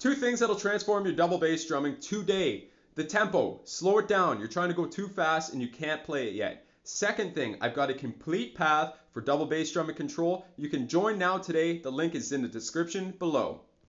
Two things that'll transform your double bass drumming today. The tempo, slow it down. You're trying to go too fast and you can't play it yet. Second thing, I've got a complete path for double bass drumming control. You can join now today. The link is in the description below.